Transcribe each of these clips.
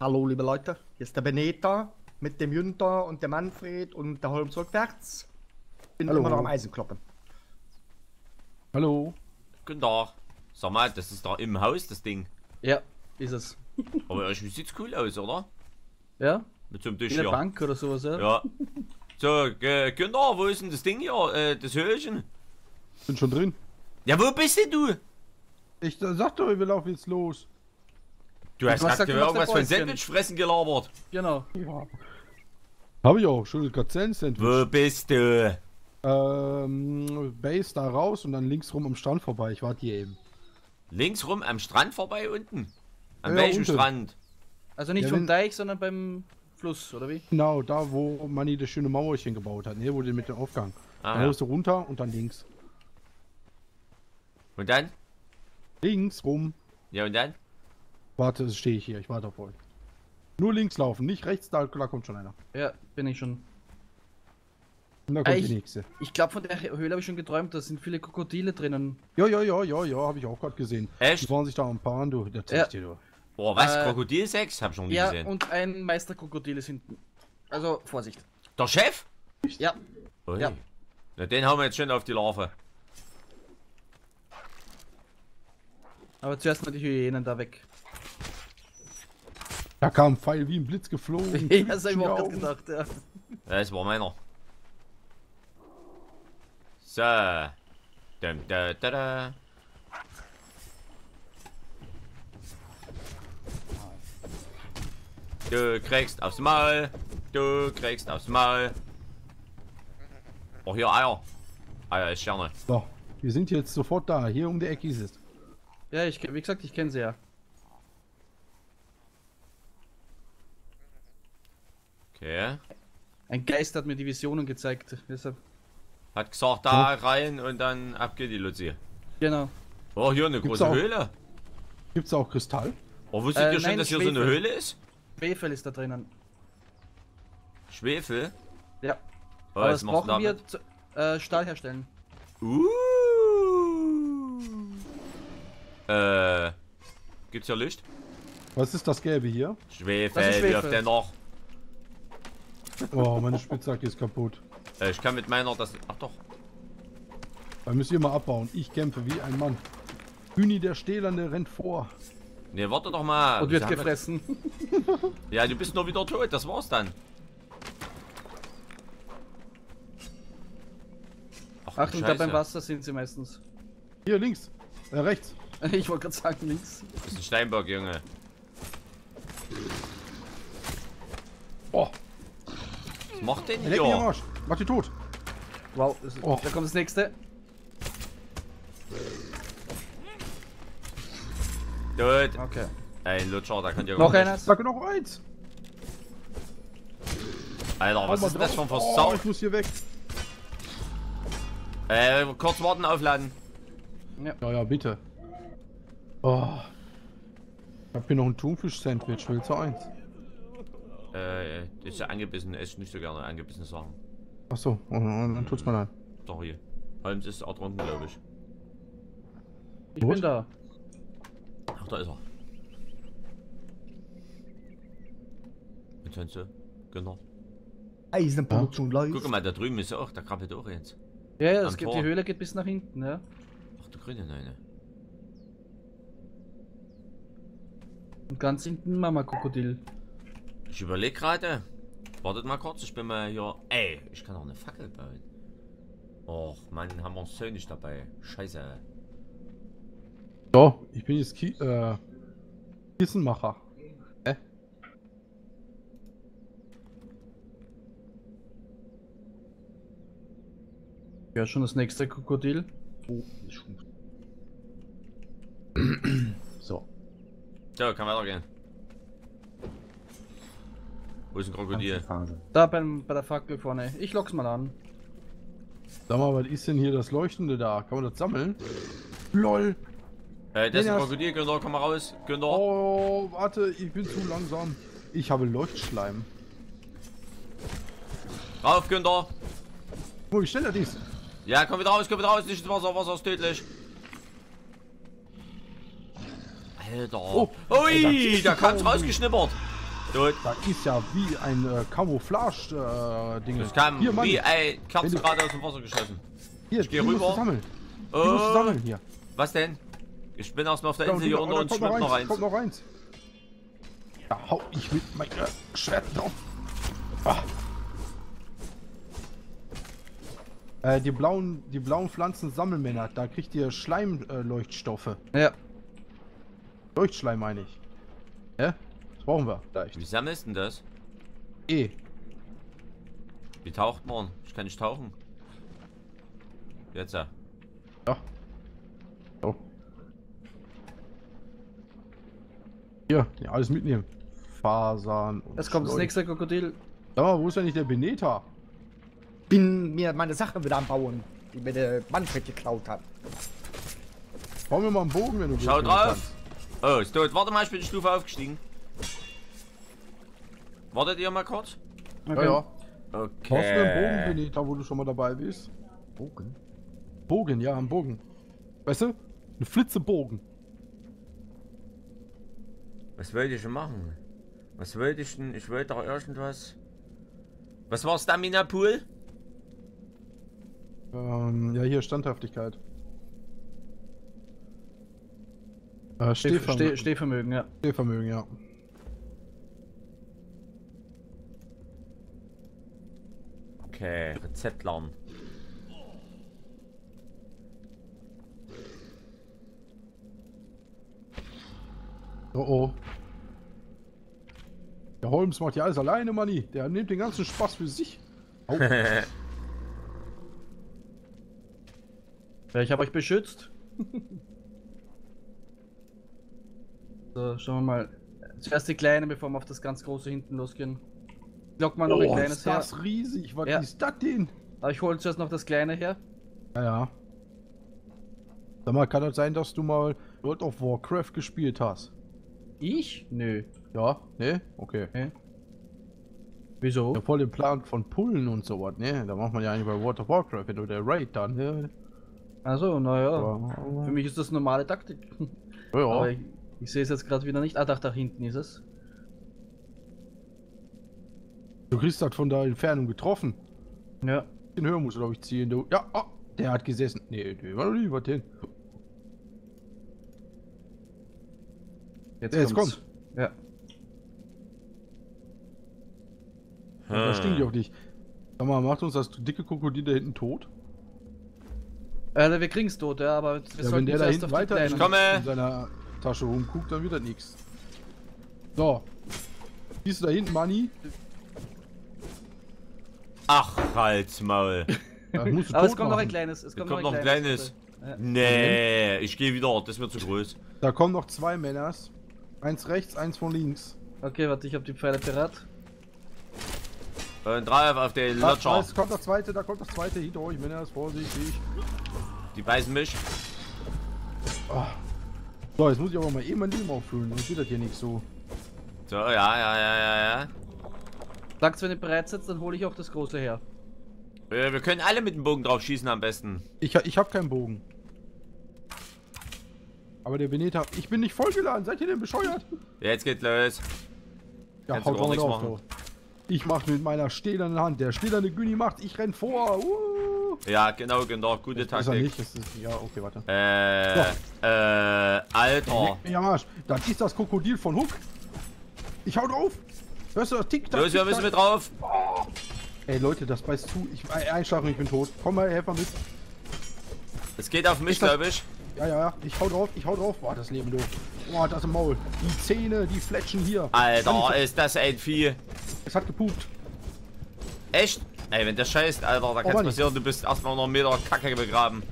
Hallo liebe Leute, hier ist der Beneta mit dem Günther und der Manfred und der Holmes rückwärts. Bin Hallo. Immer noch am Eisenkloppen. Hallo. Günther, sag mal, das ist da im Haus das Ding. Ja, ist es. Aber irgendwie sieht's cool aus, oder? Ja. Mit so einem Tisch hier. Eine Bank oder sowas, ja. Ja. So, Günther, wo ist denn das Ding hier? Das Höhlchen? Bin schon drin. Ja, wo bist denn du? Ich sag doch, wir laufen jetzt los. Du hast gerade irgendwas von Sandwich fressen gelabert. Genau. Ja. Habe ich auch. Schönes Gazellen-Sandwich. Wo bist du? Base da raus und dann links rum am Strand vorbei. Ich warte hier eben. Links rum am Strand vorbei unten? An welchem unten. Strand? Also nicht vom Deich, sondern beim Fluss, oder wie? Genau, da wo Manni das schöne Mauerchen gebaut hat. Ne, wo den mit dem Aufgang. Aha. Dann musst du runter und dann links. Und dann? Links rum. Ja, und dann? Warte, stehe ich hier, ich warte auf euch. Nur links laufen, nicht rechts, da kommt schon einer. Ja, bin ich schon. Und da kommt die nächste. Ich glaube, von der Höhle habe ich schon geträumt, da sind viele Krokodile drinnen. Ja, habe ich auch gerade gesehen. Echt? Die waren sich da ein paar an, du, da zeigst dir du. Boah, was? Krokodilsex? Hab ich schon nie gesehen. Ja, und ein Meisterkrokodil ist hinten. Also, Vorsicht. Der Chef? Ja. Ui. Ja. Na, den haben wir jetzt schon auf die Larve. Aber zuerst mal die Hyänen da weg. Da kam ein Pfeil wie ein Blitz geflogen. Ja, das hab ich mir auch gerade gedacht, ja. Das war meiner. So. Du kriegst aufs Maul. Du kriegst aufs Maul. Oh, hier Eier. Eier ist Scherne. So, wir sind jetzt sofort da. Hier um die Ecke ist es. Ja, wie gesagt, ich kenne sie ja. Okay. Ein Geist hat mir die Visionen gezeigt, deshalb. Hat gesagt, da rein und dann ab geht die Luzi. Genau. Oh, hier eine große Höhle. Gibt's auch Kristall? Oh, wusstet ihr schon, dass hier so eine Höhle ist? Schwefel ist da drinnen. Schwefel? Ja. Oh, aber das brauchen wir zu, Stahl herstellen. Gibt's hier Licht? Was ist das Gelbe hier? Schwefel, wirft der noch. Oh, meine Spitzhacke ist kaputt. Ich kann mit meiner das... Ach doch. Dann müsst ihr mal abbauen. Ich kämpfe wie ein Mann. Hüni der Stählerne rennt vor. Ne, warte doch mal. Und wird gefressen. Ja, du bist nur wieder tot. Das war's dann. Ach, Achtung, da beim Wasser sind sie meistens. Hier, links. Rechts. Ich wollte gerade sagen, links. Das ist ein Steinbock, Junge. Oh. Was macht denn hier? Arsch. Mach die tot. Wow, da kommt das nächste. Dude. Okay. Ein Lutscher, da könnt ihr noch eins. Da noch eins. Alter, was ist das schon für Sau? Ich muss hier weg. Kurz warten, aufladen. Ja, ja, bitte. Oh. Ich hab hier noch ein Thunfisch-Sandwich. Willst du eins? Das ist ja angebissen, esse ich nicht so gerne angebissene Sachen. Achso, dann tut's mal leid. Doch hier. Holmes ist auch drunten, glaube ich. Ich bin da. Ach, da ist er. Und sonst so, genau. Eisenproduktion läuft. Guck mal, da drüben ist er auch, da krabbelt auch jetzt. Ja, ja, es gibt die Höhle, geht bis nach hinten, ja. Ach, du grüne Neune. Und ganz hinten Mama-Krokodil. Ich überlege gerade. Wartet mal kurz, ich bin mal hier. Ey, ich kann auch eine Fackel bauen. Och, Mann, haben wir uns so nicht dabei. Scheiße. So, ich bin jetzt Kissenmacher. Hä? Ja, schon das nächste Krokodil. Oh, ist schon. So. So, kann weitergehen. Wo ist ein Krokodil? Da bei der Fackel vorne. Ich lock's mal an. Sag mal, was ist denn hier das Leuchtende da? Kann man das sammeln? LOL! Das ist ein Krokodil, Günther, komm mal raus, Günther. Oh, warte, ich bin zu langsam. Ich habe Leuchtschleim. Rauf, Günther! Oh, wie schnell das ist! Ja, komm wieder raus, nicht ins Wasser, Wasser ist tödlich. Alter! Oh, ui, da kam's rausgeschnippert! Gut. Das ist ja wie ein Camouflage-Ding. Das kam hier, wie ein Kampf gerade aus dem Wasser geschossen. Hier, ich gehe rüber. Sammeln hier. Was denn? Ich bin erstmal auf der Insel hier unten und schwimmt noch eins. Kommt noch eins. Da hau ich mit meinem Schwert drauf. Ah. Die blauen Pflanzen sammeln Männer. Da kriegt ihr Schleimleuchtstoffe. Ja. Leuchtschleim meine ich. Ja? Das brauchen wir vielleicht. Wie sammelst denn das? Wie taucht man? Ich kann nicht tauchen. Jetzt ja. Ja. So. Hier, ja, alles mitnehmen. Fasern und jetzt kommt das nächste Krokodil. Sag mal, wo ist denn nicht der Beneta? Bin mir meine Sachen wieder am Bauen, die mir der Manfred geklaut hat. Bauen wir mal einen Bogen, wenn du willst. Schau drauf! Oh, ist tot. Warte mal, ich bin die Stufe aufgestiegen. Wartet ihr mal kurz? Okay. Ja, ja. Okay. Brauchst du einen Bogen, Beneta, wo du schon mal dabei bist? Bogen? Bogen, ja, einen Bogen. Weißt du? Eine Flitzebogen. Was wollte ich denn machen? Was wollte ich denn? Ich wollte doch irgendwas... Was war Stamina Pool? Ja, hier Standhaftigkeit. Stehvermögen, ja. Stehvermögen, ja. Okay, Rezept lernen. Oh oh. Der Holmes macht ja alles alleine, Manni. Der nimmt den ganzen Spaß für sich. Oh. Ja, ich habe euch beschützt. So, schauen wir mal. Zuerst die Kleine, bevor wir auf das ganz Große hinten losgehen. Lock mal noch ein kleines her. Das ist riesig. Was ist das denn? Aber ich hole zuerst noch das Kleine her. Ja. Sag mal, kann das sein, dass du mal World of Warcraft gespielt hast? Ich? Nö. Ja, ne? Okay. Nee. Wieso? Ja, voll den Plan von Pullen und so was, ne? Da macht man ja eigentlich bei World of Warcraft, wenn du der Raid dann, ne? Also, naja. Ja. Für mich ist das normale Taktik. Ja. Aber ich sehe es jetzt gerade wieder nicht. Ah, da hinten ist es. Du kriegst das von der Entfernung getroffen. Ja. Den Höhe musst du, glaube ich, ziehen. Du. Ja, oh, der hat gesessen. Ne, der war doch nicht über den. Jetzt kommt's. Ja. Da stehen die auf dich. Sag mal, macht uns das dicke Krokodil da hinten tot? Wir kriegen's tot, ja, aber wir sollten, wenn der da hinten weiter in seiner Tasche rumguckt, dann wird das nichts. So. Siehst du da hinten, Manni? Ach, halt's Maul. Musst du aber es kommt noch ein kleines. Es kommt noch ein kleines. Ja. Nee, ich gehe wieder, das wird zu groß. Da kommen noch zwei Männer. Eins rechts, eins von links. Okay, warte, ich hab die Pfeile parat. Drauf auf den Lutscher. Da kommt das zweite, hinter euch, Männer, vorsichtig. Die beißen mich. Oh. So, jetzt muss ich aber mal eben mein Leben auffüllen, sonst wird das hier nicht so. So, ja. Sagst, wenn ihr bereit seid, dann hole ich auch das Große her. Wir können alle mit dem Bogen drauf schießen am besten. Ich hab keinen Bogen. Aber der Beneta, ich bin nicht vollgeladen, seid ihr denn bescheuert? Ja, jetzt geht's los. Ja, haut auch nichts machen. Ich mach mit meiner stählernen Hand, der stählerne Güni macht, ich renn vor. Ja, genau, gute Taktik. Nicht, das ist, ja, okay, warte. Alter. Ja, Marsch, das ist das Krokodil von Hook. Ich hau drauf. Hörst du das Tick-Tack? Los, wir müssen mit drauf. Oh. Ey, Leute, das beißt zu. Einschlafen, ich bin tot. Komm mal, helf mal mit. Es geht auf mich, glaube ich. Ja, ich hau drauf. Boah, das Leben durch. Boah, das im Maul. Die Zähne, die Fletschen hier. Alter, ist das ein Vieh. Es hat gepupt. Echt? Ey, wenn der scheißt, Alter, da kann's passieren, du bist erstmal noch einen Meter Kacke begraben.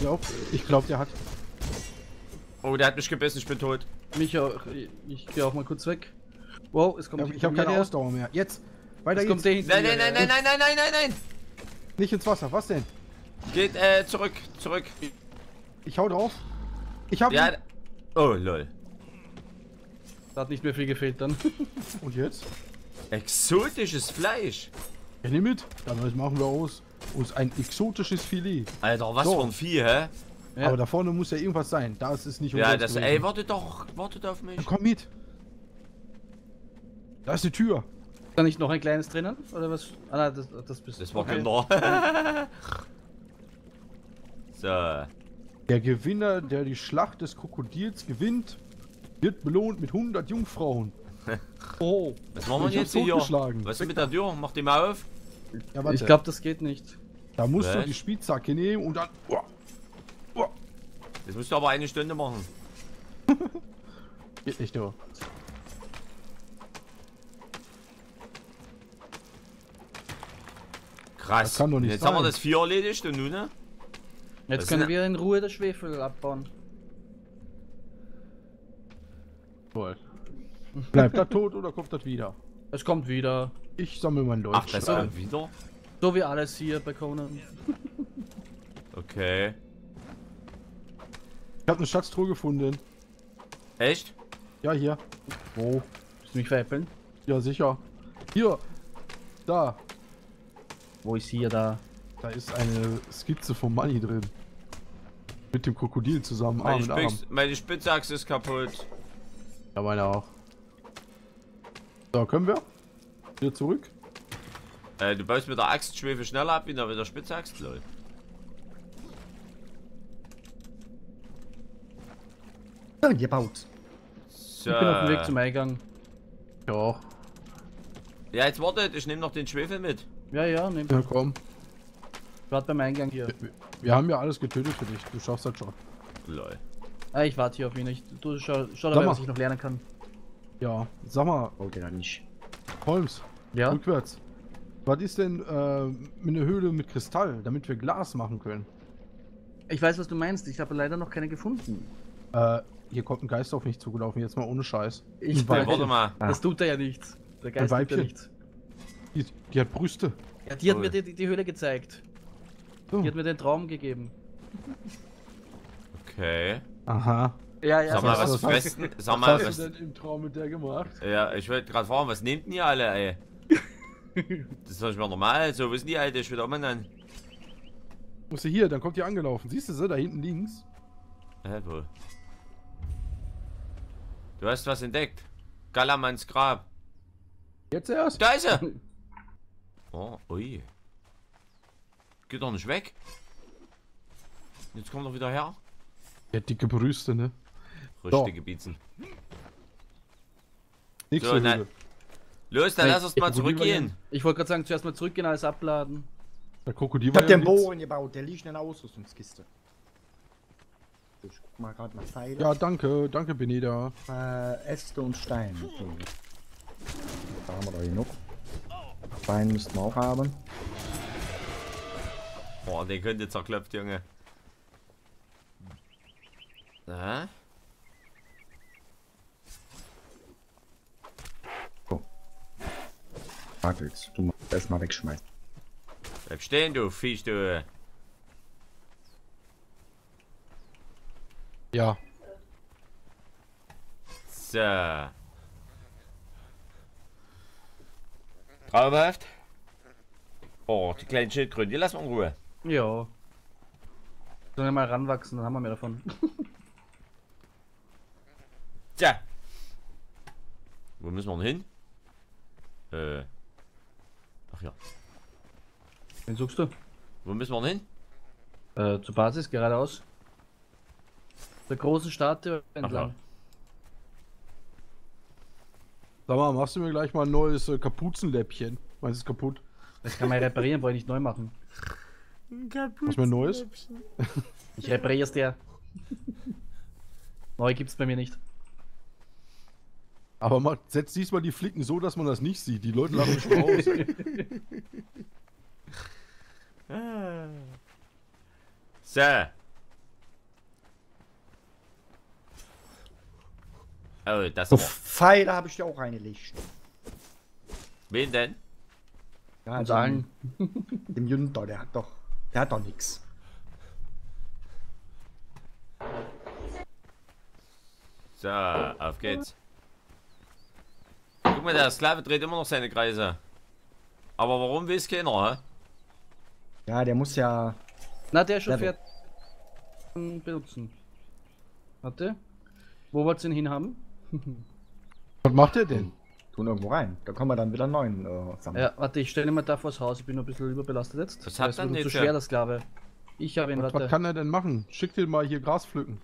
Ja, ich glaub, der hat. Oh, der hat mich gebissen, ich bin tot. Ich geh auch mal kurz weg. Wow, es kommt die Ich hab keine Ausdauer mehr. Jetzt! Weiter geht's. Kommt der hinten. Nein! Nicht ins Wasser, was denn? Geht, zurück. Ich hau drauf. Ich hab. Ja. Oh, lol. Da hat nicht mehr viel gefehlt dann. Und jetzt? Exotisches Fleisch. Ja, nimm mit. Damit machen wir aus. Uns ein exotisches Filet. Alter, was so. Für ein Vieh, hä? Ja. Aber da vorne muss ja irgendwas sein. Da ist es nicht. Ja, das. Ey, wartet doch. Wartet auf mich. Ja, komm mit. Da ist die Tür. Ist da nicht noch ein kleines drinnen? Oder was? Ah, nein, das bist du. Das war genau. So. Der Gewinner, der die Schlacht des Krokodils gewinnt, wird belohnt mit 100 Jungfrauen. Oh. Was machen wir jetzt hier? Was ist mit der Tür? Mach die mal auf. Ja, ich glaube, das geht nicht. Da musst du die Spitzhacke nehmen und dann. Oh. Oh. Das musst du aber eine Stunde machen. Geht nicht, du. Krass. Das kann doch nicht jetzt sein. Haben wir das 4 erledigt und nun, ne? Jetzt das können wir in Ruhe das Schwefel abbauen. Toll. Bleibt er tot oder kommt das wieder? Es kommt wieder. Ich sammle mein Deutsch. Ach, das kommt wieder? So wie alles hier bei Conan. Okay. Ich habe eine Schatztruhe gefunden. Echt? Ja, hier. Wo? Willst du mich veräppeln? Ja, sicher. Hier. Da. Wo ist hier da? Da ist eine Skizze von Manni drin. Mit dem Krokodil zusammen. Meine Spitzachse ist kaputt. Ja, meine auch. So, können wir? Wieder zurück? Du baust mit der Axt Schwefel schneller ab, wie mit der Spitzachse, Leute. Gebaut. So. Ich bin auf dem Weg zum Eingang. Ja. Ja, jetzt wartet, ich nehme noch den Schwefel mit. Ja, ja, nehm ja, komm. Ich warte beim Eingang hier. Wir haben ja alles getötet für dich, du schaffst das schon. Lol. Ah, ich warte hier auf ihn, du schau dabei, was ich noch lernen kann. Ja, sag mal. Okay, dann nicht. Holmes, ja? Rückwärts. Was ist denn eine Höhle mit Kristall, damit wir Glas machen können? Ich weiß, was du meinst, ich habe leider noch keine gefunden. Hier kommt ein Geist auf mich zugelaufen, jetzt mal ohne Scheiß. Ich weiß, warte mal. Das tut er ja nichts. Der Geist tut ja nichts. Die hat Brüste. Ja, die hat mir die Höhle gezeigt. So. Die hat mir den Traum gegeben. Okay. Aha. Ja, ja, sag mal, was fressen? Sag mal, was hast du denn im Traum mit der gemacht? Ja, ich wollte gerade fragen, was nehmt denn ihr alle, ey? Das ist doch nicht mehr normal, so wissen die Alte, ich will da umeinander. Muss sie hier, dann kommt die angelaufen. Siehst du sie, da hinten links? Hä, wo? Du hast was entdeckt. Galamans Grab. Jetzt erst? Da ist er! Oh, ui. Geht doch nicht weg. Jetzt kommt er wieder her. Ja, dicke Brüste, ne? Richtige Bietzen. Nix so, na, los, dann lass uns mal zurückgehen. Ich wollte gerade sagen, zuerst mal zurückgehen, alles abladen. Der Krokodil ich hab den Bohren gebaut, der liegt in der Ausrüstungskiste. Ich guck mal gerade nach Pfeile. Ja, danke, danke Beneta. Äste und Stein. Da haben wir doch genug. Stein müssten wir auch haben. Boah, den könnt ihr zerklopft, Junge. Na? So. Warte, jetzt du musst erstmal wegschmeißen. Bleib stehen, du Viech, du. Ja. So. Traumhaft. Oh, die kleinen Schildkröten, die lassen wir in Ruhe. Ja. Sollen wir mal ranwachsen, dann haben wir mehr davon. Tja. Wo müssen wir denn hin? Ach ja. Wen suchst du? Wo müssen wir denn hin? Zur Basis, geradeaus. Der großen Statue entlang. Ja. Sag mal, machst du mir gleich mal ein neues Kapuzenläppchen? Meins ist kaputt. Das kann man ja reparieren, brauche ich nicht neu machen. Was mir neues? Ich repariere es dir. Neu gibt's bei mir nicht. Aber man setzt diesmal die Flicken so, dass man das nicht sieht. Die Leute lachen schon aus. So. Oh, das so Pfeile habe ich dir auch reingelegt. Wen denn? Ja, sagen. Dem Günther, der hat doch nix. So, auf geht's. Guck mal, der Sklave dreht immer noch seine Kreise. Aber warum will's keiner, hä? Ja, der muss ja... Na, der schon fährt... benutzen. Warte. Wo wollt's ihn hinhaben? Was macht er denn? Tun irgendwo rein. Da kann man dann wieder einen neuen sammeln. Ja, warte, ich stelle mal da vors Haus. Ich bin ein bisschen überbelastet jetzt. Das ist zu schwer, der Sklave. Ich habe ihn, warte. Was kann er denn machen? Schick dir mal hier Gras pflücken.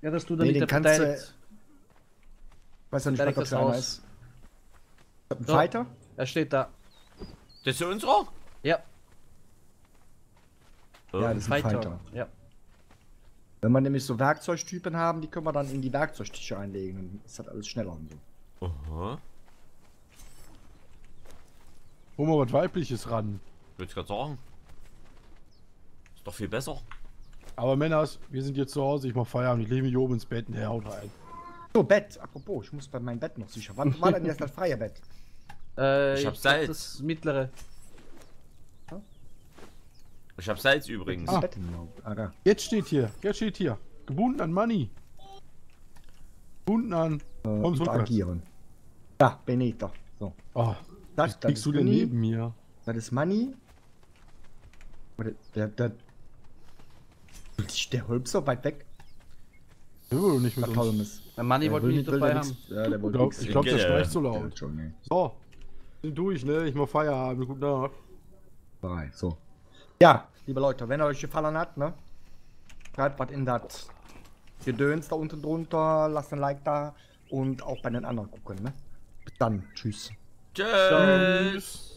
Ja, dass du da nicht verteidigt. Weiß ja nicht, was das Haus ist. Ein so, Fighter? Er steht da. Das ist unserer? Ja. Ja, das ist ein Fighter. Ja. Wenn wir nämlich so Werkzeugtypen haben, die können wir dann in die Werkzeugtische einlegen. Dann ist das alles schneller und so. Aha. Hol mal was Weibliches ran. Würde ich gerade sagen. Ist doch viel besser. Aber Männers, wir sind jetzt zu Hause. Ich mach Feierabend. Ich lege mich oben ins Bett und der haut rein. So, Bett. Apropos, ich muss bei meinem Bett noch sicher. Wann war denn jetzt das freie Bett? Ich hab Salz. Das mittlere. Ich hab Salz übrigens. Ah. Jetzt steht hier. Gebunden an Money. Gebunden an. Agieren. Ja, Beneta. So. Oh, das kriegst du denn neben mir? Das ist Money. Der Holmes so weit weg. Der will nicht mit uns. Der Money wollte mich nicht dabei haben. Ja, der wollte nix. Ich glaube, der spricht so laut. So. Sind durch, ne? Ich mach Feierabend. Gute Nacht. So. Ja, liebe Leute, wenn ihr euch gefallen hat, ne, schreibt was in das Gedöns da unten drunter, lasst ein Like da und auch bei den anderen gucken, ne. Bis dann, tschüss. Tschüss.